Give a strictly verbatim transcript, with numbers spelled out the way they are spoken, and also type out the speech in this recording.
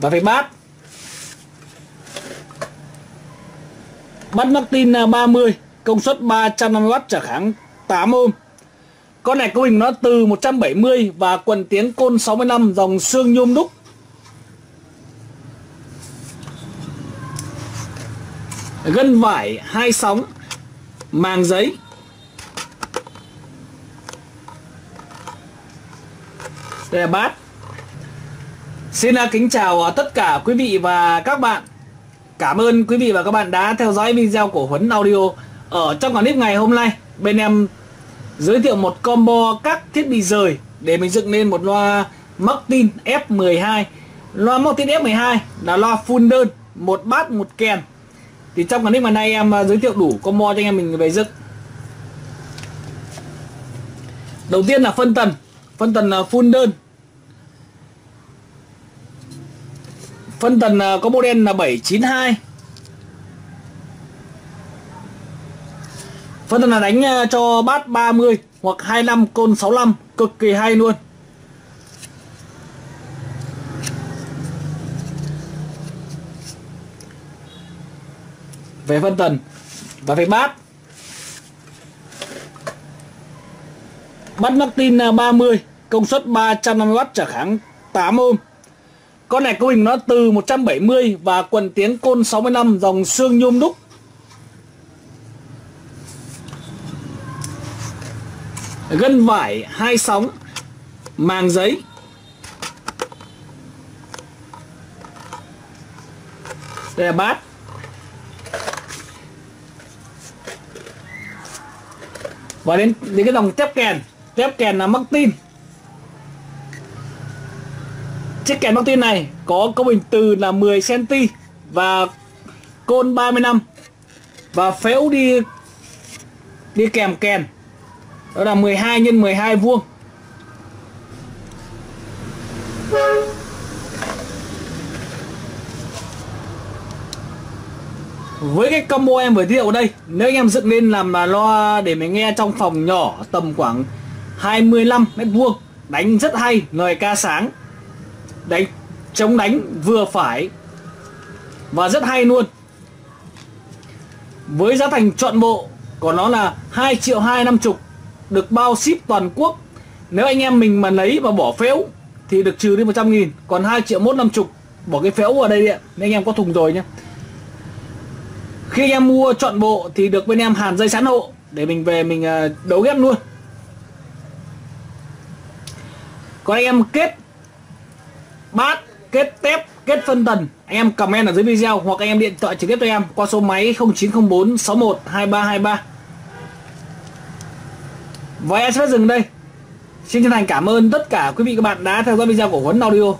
và về bát. Bát Martin ba mươi, công suất ba trăm năm mươi oát, trở kháng tám ôm. Con này cấu hình nó từ một trăm bảy mươi và quần tiếng côn sáu mươi lăm, dòng xương nhôm đúc. Gân vải hai sóng, màng giấy. Đây là bát. Xin kính chào tất cả quý vị và các bạn. Cảm ơn quý vị và các bạn đã theo dõi video của Huấn Audio. Ở trong clip ngày hôm nay, bên em giới thiệu một combo các thiết bị rời để mình dựng nên một loa Martin F mười hai. Loa Martin F mười hai là loa full đơn, một bát một kèn. Thì trong clip ngày nay em giới thiệu đủ combo cho anh em mình về dựng. Đầu tiên là phân tần, phân tần là full đơn. Phân tần có model là bảy chín hai. Phân tần là đánh cho bát ba mươi hoặc hai mươi lăm côn sáu mươi lăm, cực kỳ hay luôn. Về phân tần và về bát. Bát Martin ba mươi, công suất ba trăm năm mươi oát, trở kháng tám ôm. Con này cấu hình nó từ một trăm bảy mươi và quần tiếng côn sáu mươi lăm, dòng xương nhôm đúc. Gân vải hai sóng, màng giấy. Đây là bát. Và đến, đến cái dòng tép kèn. Tép kèn là Martin. Chiếc kèn Martin này có cấu hình từ là mười xăng-ti-mét và côn ba mươi lăm, và phễu đi đi kèm kèn đó là mười hai nhân mười hai vuông. Với cái combo em vừa giới thiệu đây, nếu anh em dựng lên làm là loa để mình nghe trong phòng nhỏ tầm khoảng hai mươi lăm mét vuông, đánh rất hay, lời ca sáng, đánh chống đánh vừa phải và rất hay luôn. Với giá thành trọn bộ của nó là hai triệu hai trăm năm mươi, được bao ship toàn quốc. Nếu anh em mình mà lấy và bỏ phễu thì được trừ đi một trăm nghìn, còn hai triệu một trăm năm mươi. Bỏ cái phễu vào đây đi ạ, nên anh em có thùng rồi nhé. Khi anh em mua trọn bộ thì được bên em hàn dây sẵn hộ để mình về mình đấu ghép luôn. Còn anh em kết bát, kết tép, kết phân tần, anh em comment ở dưới video hoặc anh em điện thoại trực tiếp cho em qua số máy không chín không bốn sáu một hai ba hai ba. Và em sẽ dừng đây. Xin chân thành cảm ơn tất cả quý vị các bạn đã theo dõi video của Huấn Audio.